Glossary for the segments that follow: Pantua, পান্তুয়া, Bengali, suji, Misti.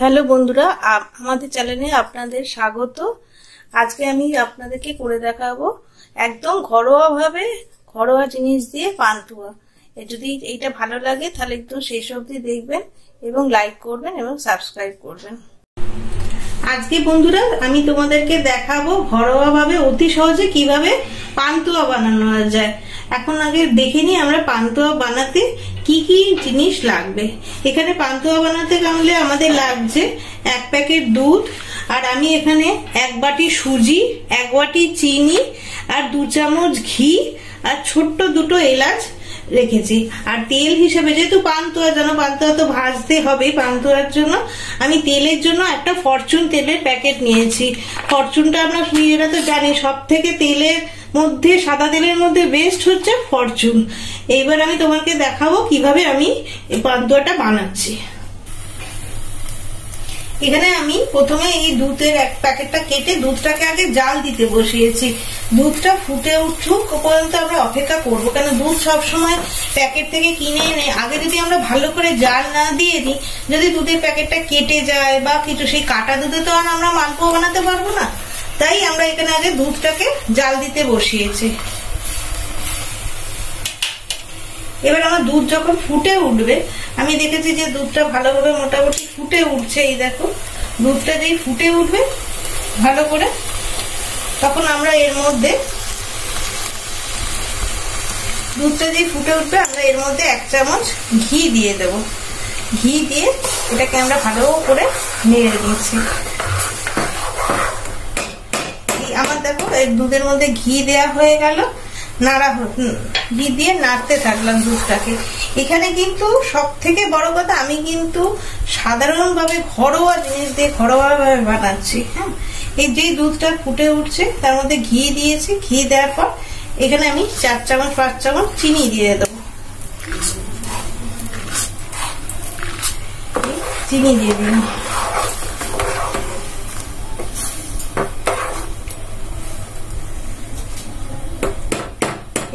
Hello বন্ধুরা, আমাদের চ্যানেলে আপনাদের স্বাগত। আজকে আমি আপনাদেরকে করে দেখাবো একদম ঘরোয়া ভাবে, ঘরোয়া জিনিস দিয়ে পান্তুয়া। যদি এইটা ভালো লাগে তাহলে একটু শেষ অবধি দেখবেন এবং লাইক করবেন এবং সাবস্ক্রাইব করবেন। আজকে বন্ধুরা আমি তোমাদেরকে দেখাবো ঘরোয়া ভাবে অতি সহজে কিভাবে পান্তুয়া বানানো যায়। এখন আগে দেখে নিই আমরা পান্তুয়া বানাতে কি কি জিনিস লাগবে। এখানে পান্তুয়া বানাতে গেলে আমাদের লাগছে এক প্যাকেট দুধ, আর আমি এখানে এক বাটি সুজি, এক বাটি চিনি, আর 2 চামচ ঘি, আর ছোট্ট 2 এলাচ রেখেছি। আর তেল হিসেবে, যেহেতু পান্তুয়া তো ভাজতে হবে, পান্তুয়ার জন্য আমি তেলের জন্য একটা ফরচুন তেলের প্যাকেট নিয়েছি। ফরচুনটা আমরা নিজেরা তো জানি সব থেকে তেলের মধ্যে, সাদা তেলের মধ্যে বেস্ট হচ্ছে ফরচুন। এইবার আমি তোমাকে দেখাবো কিভাবে আমি এই পান্তুয়াটা বানাচ্ছি। এখানে আমি প্রথমে এই দুধের এক প্যাকেটটা কেটে দুধটাকে আগে জাল দিতে বসিয়েছি। দুধটা ফুটে উঠুক পর্যন্ত আমরা অপেক্ষা করবো, কেন দুধ সবসময় প্যাকেট থেকে কিনে এনে আগে যদি আমরা ভালো করে জাল না দিয়ে দিই, যদি দুধের প্যাকেটটা কেটে যায় বা কিছু, সেই কাটা দুধে তো আর আমরা মালপোয়া বানাতে পারবো না। তাই আমরা এখানে আগে দুধটাকে জাল দিতে বসিয়েছি। এবার আমার দুধ যখন ফুটে উঠবে, আমি দেখেছি যে দুধটা ভালোভাবে মোটামুটি ফুটে উঠছে। এই দেখো দুধটা যেই ফুটে উঠবে ভালো করে, তখন আমরা এর মধ্যে, দুধটা যেই ফুটে উঠবে আমরা এর মধ্যে 1 চামচ ঘি দিয়ে দেব। ঘি দিয়ে এটাকে আমরা ভালো করে নেড়ে দিচ্ছি। আমার দেখো এই দুধের মধ্যে ঘি দেওয়া হয়ে গেল, নাড়া ঘি দিয়ে নাড়তে থাকলাম দুধটাকে। এখানে কিন্তু সব থেকে বড় কথা, আমি কিন্তু সাধারণভাবে ঘরোয়া জিনিস দিয়ে ঘরোয়াভাবে বানাচ্ছি। হ্যাঁ, এই যে দুধটা ফুটে উঠছে তার মধ্যে ঘি দিয়েছি। ঘি দেওয়ার পর এখানে আমি 4 চামচ 5 চামচ চিনি দিয়ে দেবো। চিনি দিয়ে দিলাম।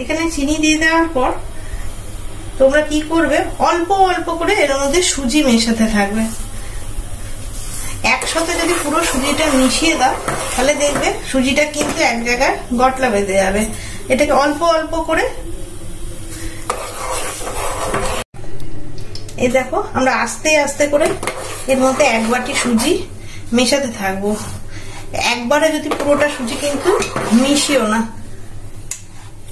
এখানে চিনি দিয়ে দেওয়ার পর তোমরা কি করবে, অল্প অল্প করে এর মধ্যে সুজি মেশাতে থাকবে। একসাথে যদি পুরো সুজিটা মিশিয়ে দাও তাহলে দেখবে সুজিটা কিন্তু এক জায়গায় গটলা বেঁধে যাবে। এটাকে অল্প অল্প করে, এই দেখো আমরা আস্তে আস্তে করে এর মধ্যে 1 বাটি সুজি মেশাতে থাকবো। একবারে যদি পুরোটা সুজি কিন্তু মিশিও না।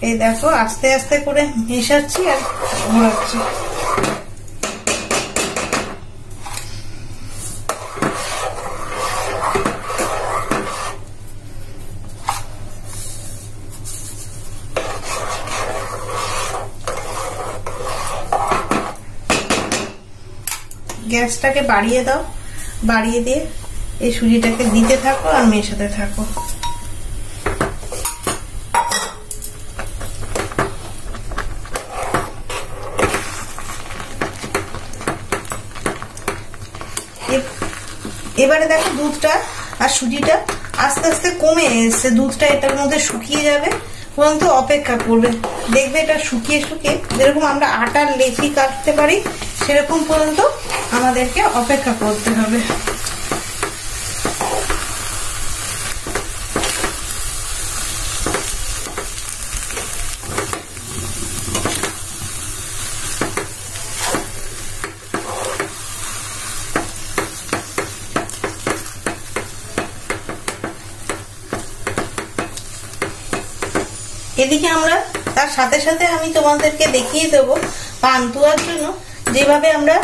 এই দেখো আস্তে আস্তে করে মেশাচ্ছি আর ঘোরাচ্ছি। গ্যাসটাকে বাড়িয়ে দাও, বাড়িয়ে দিয়ে এই সুজিটাকে দিতে থাকো আর মেশাতে থাকো। এবারে দেখো দুধটা আর সুজিটা আস্তে আস্তে কমে এসছে, দুধটা এটার মধ্যে শুকিয়ে যাবে পর্যন্ত অপেক্ষা করবে। দেখবে এটা শুকিয়ে শুকিয়ে, যেরকম আমরা আটার লেচি কাটতে পারি সেরকম পর্যন্ত আমাদেরকে অপেক্ষা করতে হবে। এদিকে আমরা তার সাথে সাথে আমি তোমাদেরকে দেখিয়ে দেবো পান্তুয়ার জন্য যেভাবে আমরা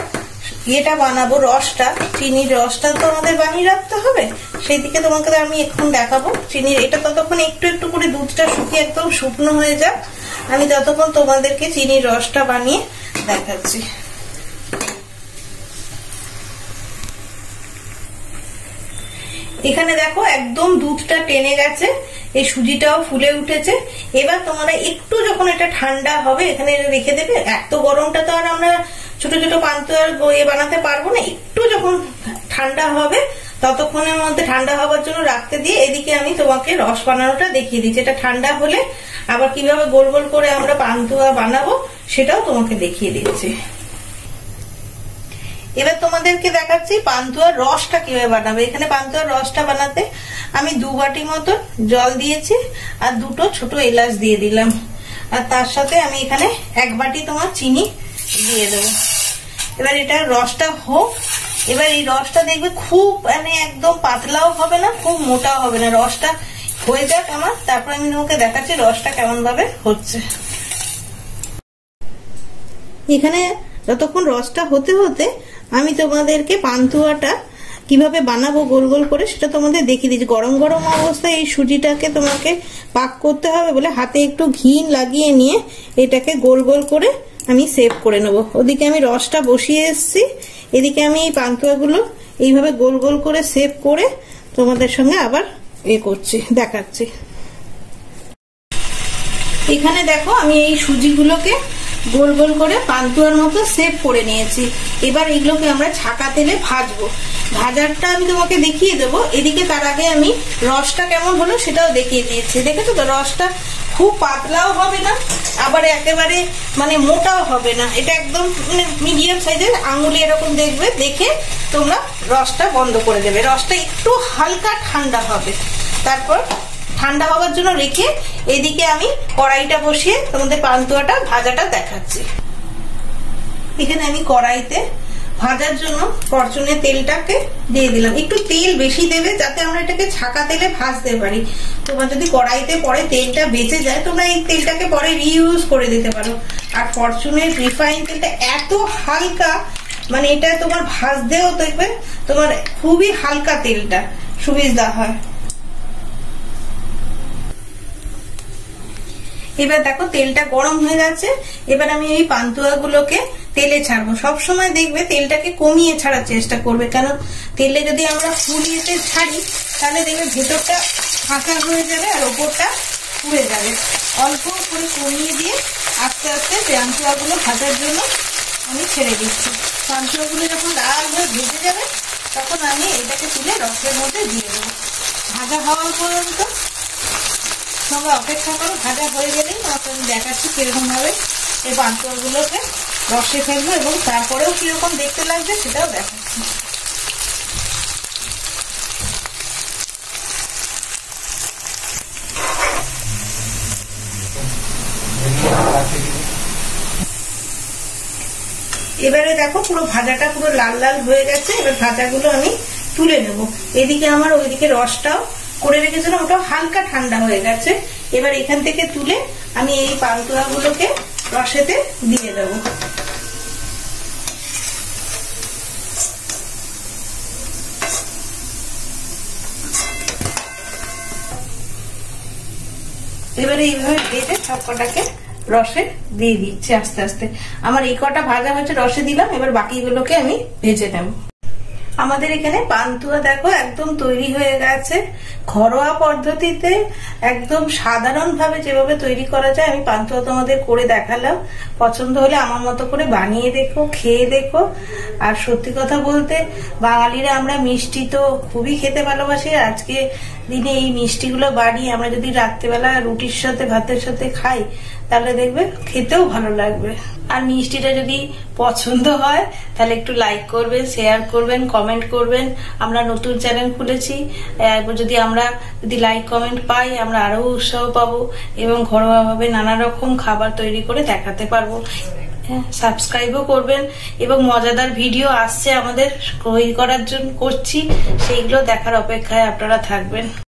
এটা বানাবো রসটা। চিনির রসটা তো আমাদের বানিয়ে রাখতে হবে, সেই দিকে তোমাকে আমি এখন দেখাবো। চিনির এটা ততক্ষণ একটু একটু করে দুধটা শুকিয়ে একদম শুকনো হয়ে যাক, আমি ততক্ষণ তোমাদেরকে চিনির রসটা বানিয়ে দেখাচ্ছি। এখানে দেখো একদম দুধটা টেনে গেছে, এই সুজিটাও ফুলে উঠেছে। এবার তোমরা একটু যখন এটা ঠান্ডা হবে এখানে রেখে দেবে। এত গরমটা তো আর আমরা ছোট ছোট পান্তুয়ার বানাতে পারবো না। একটু যখন ঠান্ডা হবে, ততক্ষণের মধ্যে ঠান্ডা হওয়ার জন্য রাখতে দিয়ে এদিকে আমি তোমাকে রস বানানোটা দেখিয়ে দিচ্ছি। এটা ঠান্ডা হলে আবার কিভাবে গোল গোল করে আমরা পান্তুয়া বানাবো সেটাও তোমাকে দেখিয়ে দিচ্ছি। এবার তোমাদেরকে দেখাচ্ছি পান্তুয়ার রসটা কিভাবে বানাবে। এখানে পান্তুয়ার রসটা বানাতে আমি 2 বাটি মতো জল দিয়েছি আর 2 ছোট এলাচ দিয়ে দিলাম, আর তার সাথে আমি এখানে 1 বাটি তোমার চিনি দিয়ে দেবো। এবার এটা রসটা হোক। এবার এই রসটা দেখবে খুব মানে একদম পাতলাও হবে না, খুব মোটাও হবে না, রসটা হয়ে যাক আমার, তারপর আমি তোমাকে দেখাচ্ছি রসটা কেমন ভাবে হচ্ছে। এখানে যতক্ষণ রসটা হতে হতে আমি তোমাদেরকে পান্তুয়াটা কিভাবে বানাবো গোল গোল করে সেটা তোমাদের দেখিয়ে দিচ্ছি। গরম গরম অবস্থায় এই সুজিটাকে তোমাকে পাক করতে হবে বলে হাতে একটু ঘি লাগিয়ে নিয়ে এটাকে গোল গোল করে আমি সেভ করে নেব। ওদিকে আমি রসটা বসিয়ে এসেছি, এদিকে আমি এই পান্তুয়াগুলো এইভাবে গোল গোল করে সেভ করে তোমাদের সঙ্গে আবার এ করছি, দেখাচ্ছি। এখানে দেখো আমি এই সুজিগুলোকে গোল গোল করে পান্তুয়ার মতো সেভ করে নিয়েছি। এবার এগুলোকে আমরা ছাকা তেলে ভাজবো, ভাজারটা আমি তোমাকে দেখিয়ে দেবো। এদিকে তার আগে আমি রসটা কেমন হলো সেটাও দেখিয়ে দিয়েছি। দেখেছো তো রসটা খুব পাতলাও হবে না, আবার একেবারে মানে মোটাও হবে না, এটা একদম মিডিয়াম সাইজের আঙুলি এরকম দেখবে, দেখে তোমরা রসটা বন্ধ করে দেবে। রসটা একটু হালকা ঠান্ডা হবে, তারপর ঠান্ডা হওয়ার জন্য রেখে এদিকে আমি কড়াইটা বসিয়ে তোমাদের পান্তুয়াটা ভাজাটা দেখাচ্ছি। এখানে আমি কড়াইতে ভাজার জন্য ফরচুনের তেলটাকে দিয়ে দিলাম। একটু তেল বেশি দেবে যাতে আমরা এটাকে ছাকা তেলে ভাজতে পারি। তোমরা যদি কড়াইতে পরে তেলটা বেঁচে যায় তোমরা এই তেলটাকে পরে রিইউজ করে দিতে পারো। আর ফরচুনের রিফাইন তেলটা এত হালকা, মানে এটা তোমার ভাজতেও দেখবে তোমার খুবই হালকা, তেলটা সুবিধা হয়। এবার দেখো তেলটা গরম হয়ে যাচ্ছে। এবার আমি এই পান্তুয়াগুলোকে তেলে ছাড়বো। সবসময় দেখবে তেলটাকে কমিয়ে ছাড়ার চেষ্টা করবে, কারণ তেলে যদি আমরা ফুলিয়েতে ছাড়ি তাহলে দেখবে ভেতরটা ফাঁকা হয়ে যাবে আর ওপরটা পুড়ে যাবে। অল্প করে কমিয়ে দিয়ে আস্তে আস্তে পান্তুয়াগুলো ভাজার জন্য আমি ছেড়ে দিচ্ছি। পান্তুয়াগুলো যখন লাল হয়ে ভেজে যাবে তখন আমি এটাকে তুলে রসের মধ্যে দিয়ে দেবো। ভাজা হওয়ার পর্যন্ত তোমরা অপেক্ষা করো, ভাজা হয়ে গেলেই আমি দেখাচ্ছি কিরকম ভাবে এই পান্তুয়াগুলোকে রসে ফেলবো এবং তারপরেও কিরকম দেখতে লাগবে সেটাও দেখাচ্ছি। এবারে দেখো পুরো ভাজাটা পুরো লাল লাল হয়ে গেছে। এবার ভাজাগুলো আমি তুলে নেবো। এদিকে আমার ওইদিকে রসটাও করে রেখেছিলাম, ওটা হালকা ঠান্ডা হয়ে গেছে। এবার এখান থেকে তুলে আমি এই পান্তুয়াগুলোকে রসেতে দিয়ে দেবো। এবারে এইভাবে বেটে সবকটাকে রসে দিয়ে দিচ্ছি আস্তে আস্তে। আমার এই কটা ভাজা হচ্ছে, রসে দিলাম, এবার বাকিগুলোকে আমি ভেজে নেবো। আমাদের এখানে পান্তুয়া দেখো একদম তৈরি হয়ে গেছে। ঘরোয়া পদ্ধতিতে একদম সাধারণ ভাবে যেভাবে তৈরি করা যায় আমি পান্তুয়া তোমাদের করে দেখালাম। পছন্দ হলে আমার মতো করে বানিয়ে দেখো, খেয়ে দেখো। আর সত্যি কথা বলতে বাঙালিরা আমরা মিষ্টি তো খুবই খেতে ভালোবাসি। আজকে দিনে এই মিষ্টিগুলো বানিয়ে আমরা যদি রাত্রেবেলা রুটির সাথে ভাতের সাথে খাই তাহলে দেখবে খেতেও ভালো লাগবে। আর মিষ্টিটা যদি পছন্দ হয় তাহলে একটু লাইক করবেন, শেয়ার করবেন, কমেন্ট করবেন। আমরা নতুন চ্যানেল খুলেছি, যদি লাইক কমেন্ট পাই আমরা আরো উৎসাহ পাবো এবং ঘরোয়াভাবে নানা রকম খাবার তৈরি করে দেখাতে পারবো। সাবস্ক্রাইবও করবেন এবং মজাদার ভিডিও আসছে আমাদের তৈরি করার জন্য করছি, সেইগুলো দেখার অপেক্ষায় আপনারা থাকবেন।